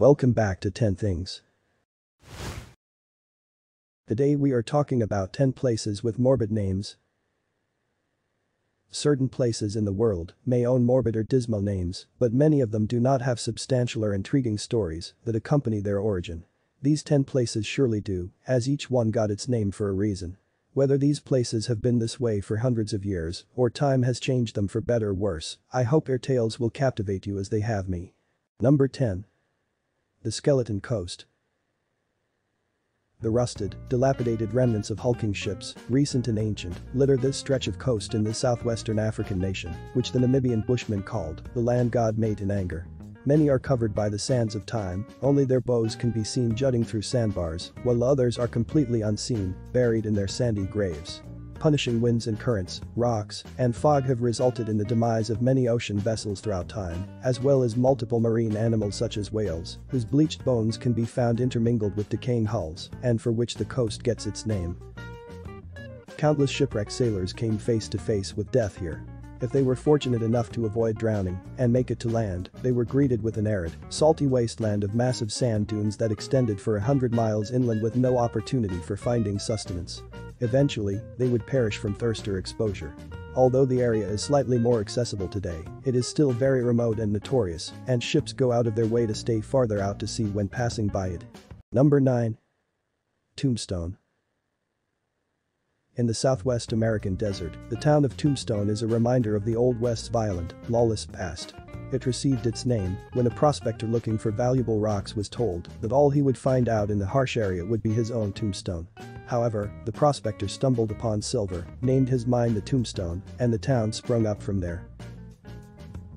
Welcome back to 10 Things. Today we are talking about 10 places with morbid names. Certain places in the world may own morbid or dismal names, but many of them do not have substantial or intriguing stories that accompany their origin. These 10 places surely do, as each one got its name for a reason. Whether these places have been this way for hundreds of years or time has changed them for better or worse, I hope their tales will captivate you as they have me. Number 10. The Skeleton Coast. The rusted, dilapidated remnants of hulking ships, recent and ancient, litter this stretch of coast in the southwestern African nation, which the Namibian Bushmen called the land God made in anger. Many are covered by the sands of time, only their bows can be seen jutting through sandbars, while others are completely unseen, buried in their sandy graves. Punishing winds and currents, rocks, and fog have resulted in the demise of many ocean vessels throughout time, as well as multiple marine animals such as whales, whose bleached bones can be found intermingled with decaying hulls, and for which the coast gets its name. Countless shipwrecked sailors came face to face with death here. If they were fortunate enough to avoid drowning and make it to land, they were greeted with an arid, salty wasteland of massive sand dunes that extended for 100 miles inland with no opportunity for finding sustenance. Eventually, they would perish from thirst or exposure. Although the area is slightly more accessible today, it is still very remote and notorious, and ships go out of their way to stay farther out to sea when passing by it. Number 9. Tombstone. In the Southwest American desert, the town of Tombstone is a reminder of the Old West's violent, lawless past. It received its name when a prospector looking for valuable rocks was told that all he would find out in the harsh area would be his own tombstone. However, the prospector stumbled upon silver, named his mine the Tombstone, and the town sprung up from there.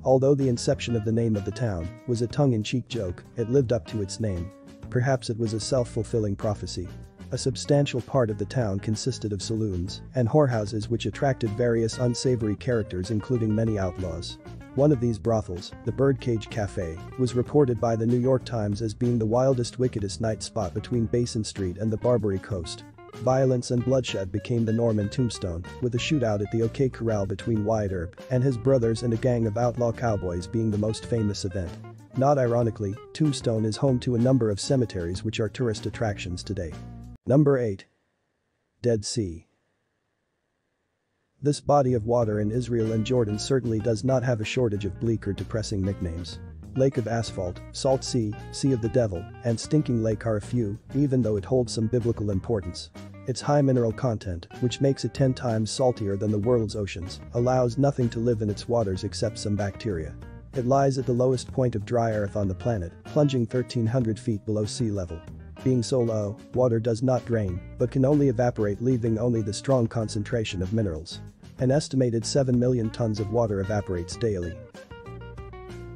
Although the inception of the name of the town was a tongue-in-cheek joke, it lived up to its name. Perhaps it was a self-fulfilling prophecy. A substantial part of the town consisted of saloons and whorehouses which attracted various unsavory characters including many outlaws. One of these brothels, the Birdcage Cafe, was reported by the New York Times as being the wildest, wickedest night spot between Basin Street and the Barbary Coast. Violence and bloodshed became the norm in Tombstone, with a shootout at the O.K. Corral between Wyatt Earp and his brothers and a gang of outlaw cowboys being the most famous event. Not ironically, Tombstone is home to a number of cemeteries which are tourist attractions today. Number 8. Dead Sea. This body of water in Israel and Jordan certainly does not have a shortage of bleak or depressing nicknames. Lake of Asphalt, Salt Sea, Sea of the Devil, and Stinking Lake are a few, even though it holds some biblical importance. Its high mineral content, which makes it 10 times saltier than the world's oceans, allows nothing to live in its waters except some bacteria. It lies at the lowest point of dry earth on the planet, plunging 1,300 feet below sea level. Being so low, water does not drain, but can only evaporate, leaving only the strong concentration of minerals. An estimated 7 million tons of water evaporates daily.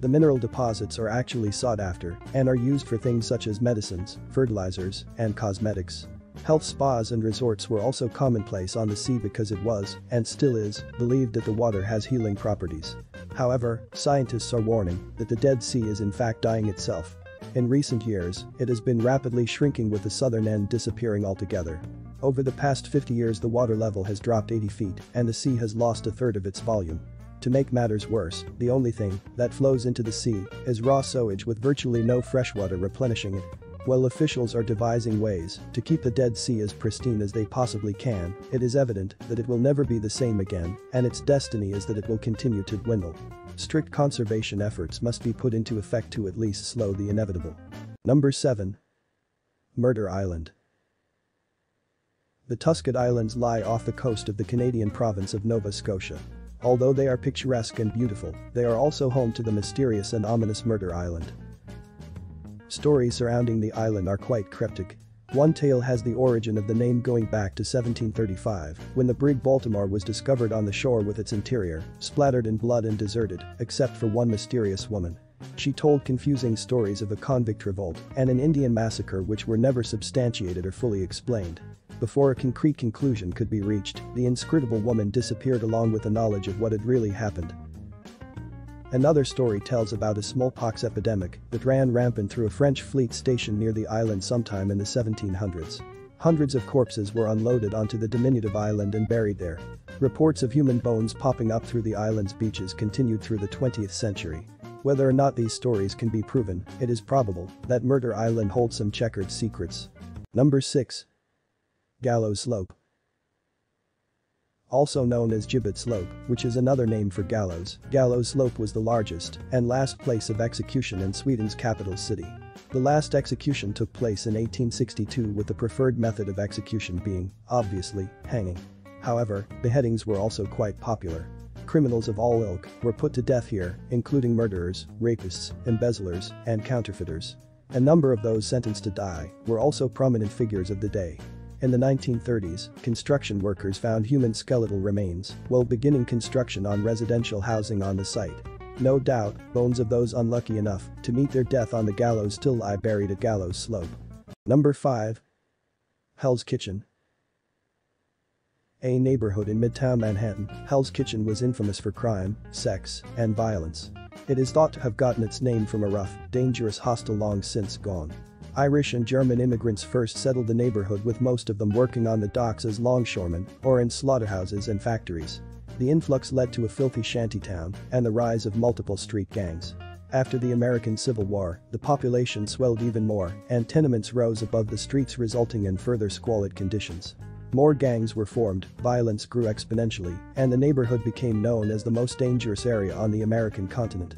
The mineral deposits are actually sought after and are used for things such as medicines, fertilizers, and cosmetics. Health spas and resorts were also commonplace on the sea because it was, and still is, believed that the water has healing properties. However, scientists are warning that the Dead Sea is in fact dying itself. In recent years, it has been rapidly shrinking with the southern end disappearing altogether. Over the past 50 years the water level has dropped 80 feet and the sea has lost a third of its volume. To make matters worse, the only thing that flows into the sea is raw sewage with virtually no freshwater replenishing it. While officials are devising ways to keep the Dead Sea as pristine as they possibly can, it is evident that it will never be the same again, and its destiny is that it will continue to dwindle. Strict conservation efforts must be put into effect to at least slow the inevitable. Number 7. Murder Island. The Tusket Islands lie off the coast of the Canadian province of Nova Scotia. Although they are picturesque and beautiful, they are also home to the mysterious and ominous Murder Island. Stories surrounding the island are quite cryptic. One tale has the origin of the name going back to 1735, when the brig Baltimore was discovered on the shore with its interior splattered in blood and deserted, except for one mysterious woman. She told confusing stories of a convict revolt and an Indian massacre which were never substantiated or fully explained. Before a concrete conclusion could be reached, the inscrutable woman disappeared along with the knowledge of what had really happened. Another story tells about a smallpox epidemic that ran rampant through a French fleet stationed near the island sometime in the 1700s. Hundreds of corpses were unloaded onto the diminutive island and buried there. Reports of human bones popping up through the island's beaches continued through the 20th century. Whether or not these stories can be proven, it is probable that Murder Island holds some checkered secrets. Number 6. Gallows Slope. Also known as Gibbet Slope, which is another name for gallows, Gallows Slope was the largest and last place of execution in Sweden's capital city. The last execution took place in 1862, with the preferred method of execution being, obviously, hanging. However, beheadings were also quite popular. Criminals of all ilk were put to death here, including murderers, rapists, embezzlers, and counterfeiters. A number of those sentenced to die were also prominent figures of the day. In the 1930s, construction workers found human skeletal remains while beginning construction on residential housing on the site. No doubt, bones of those unlucky enough to meet their death on the gallows still lie buried at Gallows Slope. Number 5. Hell's Kitchen. A neighborhood in Midtown Manhattan, Hell's Kitchen was infamous for crime, sex, and violence. It is thought to have gotten its name from a rough, dangerous hostel long since gone. Irish and German immigrants first settled the neighborhood, with most of them working on the docks as longshoremen or in slaughterhouses and factories. The influx led to a filthy shantytown and the rise of multiple street gangs. After the American Civil War, the population swelled even more and tenements rose above the streets, resulting in further squalid conditions. More gangs were formed, violence grew exponentially, and the neighborhood became known as the most dangerous area on the American continent.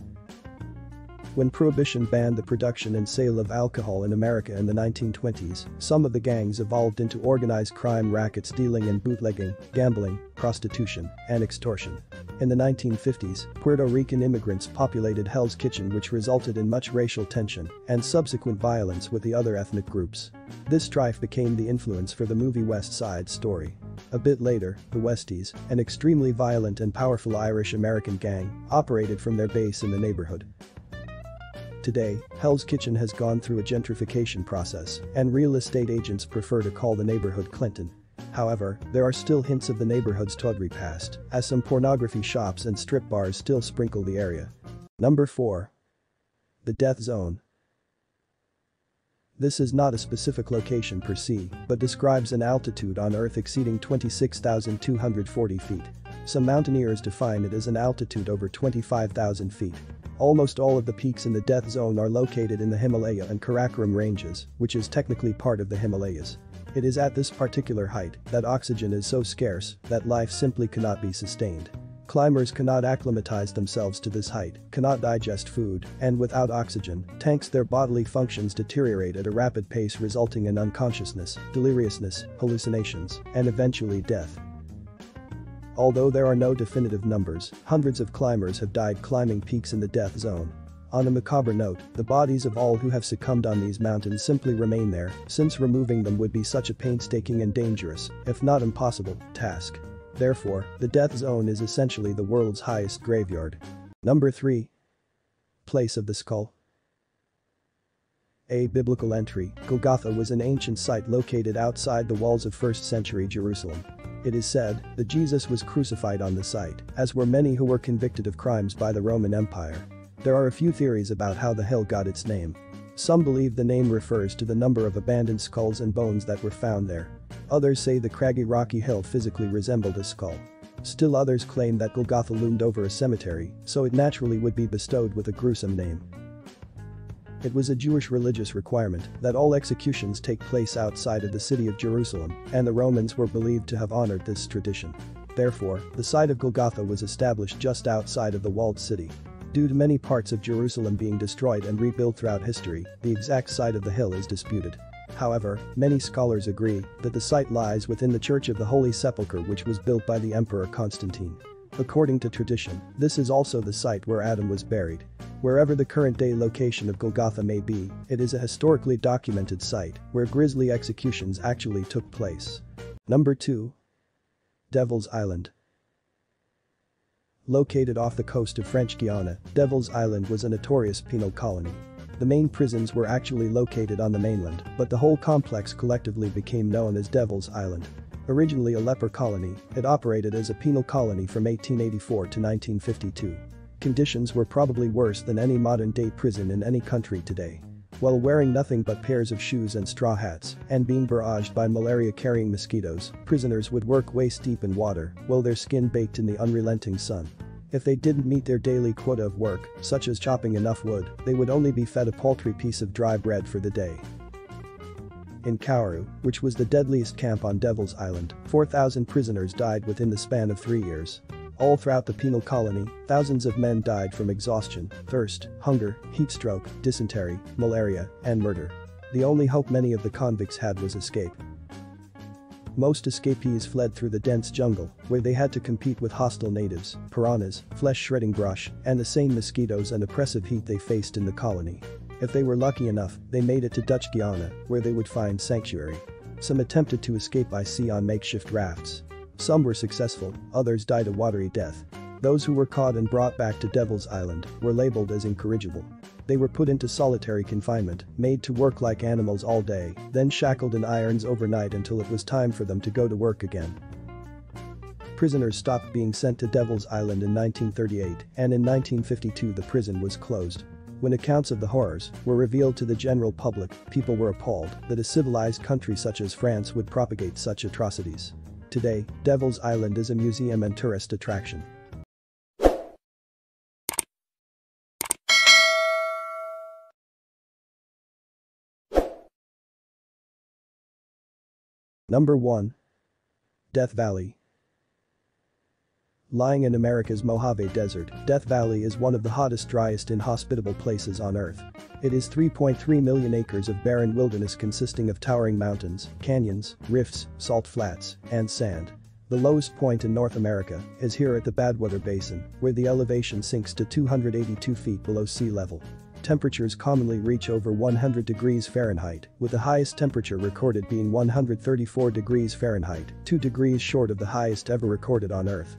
When Prohibition banned the production and sale of alcohol in America in the 1920s, some of the gangs evolved into organized crime rackets dealing in bootlegging, gambling, prostitution, and extortion. In the 1950s, Puerto Rican immigrants populated Hell's Kitchen, which resulted in much racial tension and subsequent violence with the other ethnic groups. This strife became the influence for the movie West Side Story. A bit later, the Westies, an extremely violent and powerful Irish-American gang, operated from their base in the neighborhood. Today, Hell's Kitchen has gone through a gentrification process, and real estate agents prefer to call the neighborhood Clinton. However, there are still hints of the neighborhood's tawdry past, as some pornography shops and strip bars still sprinkle the area. Number 4. The Death Zone. This is not a specific location per se, but describes an altitude on Earth exceeding 26,240 feet. Some mountaineers define it as an altitude over 25,000 feet. Almost all of the peaks in the Death Zone are located in the Himalaya and Karakoram ranges, which is technically part of the Himalayas. It is at this particular height that oxygen is so scarce that life simply cannot be sustained. Climbers cannot acclimatize themselves to this height, cannot digest food, and without oxygen tanks their bodily functions deteriorate at a rapid pace, resulting in unconsciousness, deliriousness, hallucinations, and eventually death. Although there are no definitive numbers, hundreds of climbers have died climbing peaks in the Death Zone. On a macabre note, the bodies of all who have succumbed on these mountains simply remain there, since removing them would be such a painstaking and dangerous, if not impossible, task. Therefore, the Death Zone is essentially the world's highest graveyard. Number 3. Place of the Skull. A biblical entry, Golgotha was an ancient site located outside the walls of 1st century Jerusalem. It is said that Jesus was crucified on the site, as were many who were convicted of crimes by the Roman Empire. There are a few theories about how the hill got its name. Some believe the name refers to the number of abandoned skulls and bones that were found there. Others say the craggy rocky hill physically resembled a skull. Still others claim that Golgotha loomed over a cemetery, so it naturally would be bestowed with a gruesome name. It was a Jewish religious requirement that all executions take place outside of the city of Jerusalem, and the Romans were believed to have honored this tradition. Therefore, the site of Golgotha was established just outside of the walled city. Due to many parts of Jerusalem being destroyed and rebuilt throughout history, the exact site of the hill is disputed. However, many scholars agree that the site lies within the Church of the Holy Sepulchre, which was built by the Emperor Constantine. According to tradition, this is also the site where Adam was buried. Wherever the current-day location of Golgotha may be, it is a historically documented site where grisly executions actually took place. Number 2. Devil's Island. Located off the coast of French Guiana, Devil's Island was a notorious penal colony. The main prisons were actually located on the mainland, but the whole complex collectively became known as Devil's Island. Originally a leper colony, it operated as a penal colony from 1884 to 1952. Conditions were probably worse than any modern-day prison in any country today. While wearing nothing but pairs of shoes and straw hats and being barraged by malaria-carrying mosquitoes, prisoners would work waist-deep in water while their skin baked in the unrelenting sun. If they didn't meet their daily quota of work, such as chopping enough wood, they would only be fed a paltry piece of dry bread for the day. In Kauru, which was the deadliest camp on Devil's Island, 4,000 prisoners died within the span of 3 years. All throughout the penal colony, thousands of men died from exhaustion, thirst, hunger, heatstroke, dysentery, malaria, and murder. The only hope many of the convicts had was escape. Most escapees fled through the dense jungle, where they had to compete with hostile natives, piranhas, flesh-shredding brush, and the same mosquitoes and oppressive heat they faced in the colony. If they were lucky enough, they made it to Dutch Guiana, where they would find sanctuary. Some attempted to escape by sea on makeshift rafts. Some were successful, others died a watery death. Those who were caught and brought back to Devil's Island were labeled as incorrigible. They were put into solitary confinement, made to work like animals all day, then shackled in irons overnight until it was time for them to go to work again. Prisoners stopped being sent to Devil's Island in 1938, and in 1952 the prison was closed. When accounts of the horrors were revealed to the general public, people were appalled that a civilized country such as France would propagate such atrocities. Today, Devil's Island is a museum and tourist attraction. Number 1. Death Valley. Lying in America's Mojave Desert, Death Valley is one of the hottest, driest, inhospitable places on Earth. It is 3.3 million acres of barren wilderness consisting of towering mountains, canyons, rifts, salt flats, and sand. The lowest point in North America is here at the Badwater Basin, where the elevation sinks to 282 feet below sea level. Temperatures commonly reach over 100 degrees Fahrenheit, with the highest temperature recorded being 134 degrees Fahrenheit, 2 degrees short of the highest ever recorded on Earth.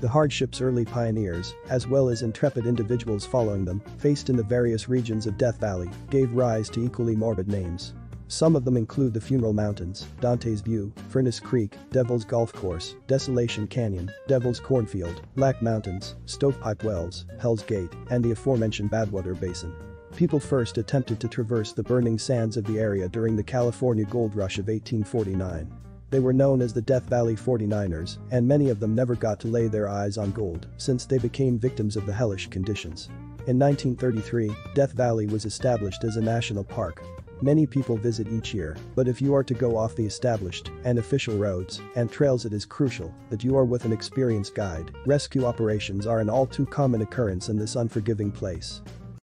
The hardships early pioneers, as well as intrepid individuals following them, faced in the various regions of Death Valley gave rise to equally morbid names. Some of them include the Funeral Mountains, Dante's View, Furnace Creek, Devil's Golf Course, Desolation Canyon, Devil's Cornfield, Black Mountains, Stovepipe Wells, Hell's Gate, and the aforementioned Badwater Basin. People first attempted to traverse the burning sands of the area during the California Gold Rush of 1849. They were known as the Death Valley 49ers, and many of them never got to lay their eyes on gold since they became victims of the hellish conditions. In 1933, Death Valley was established as a national park. Many people visit each year, but if you are to go off the established and official roads and trails, it is crucial that you are with an experienced guide. Rescue operations are an all too common occurrence in this unforgiving place.